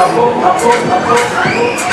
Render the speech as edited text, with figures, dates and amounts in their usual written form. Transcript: Up, up, up, up, up.